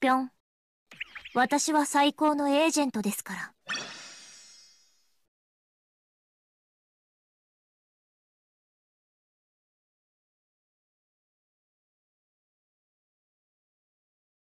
ぴょん。私は最高のエージェントですから。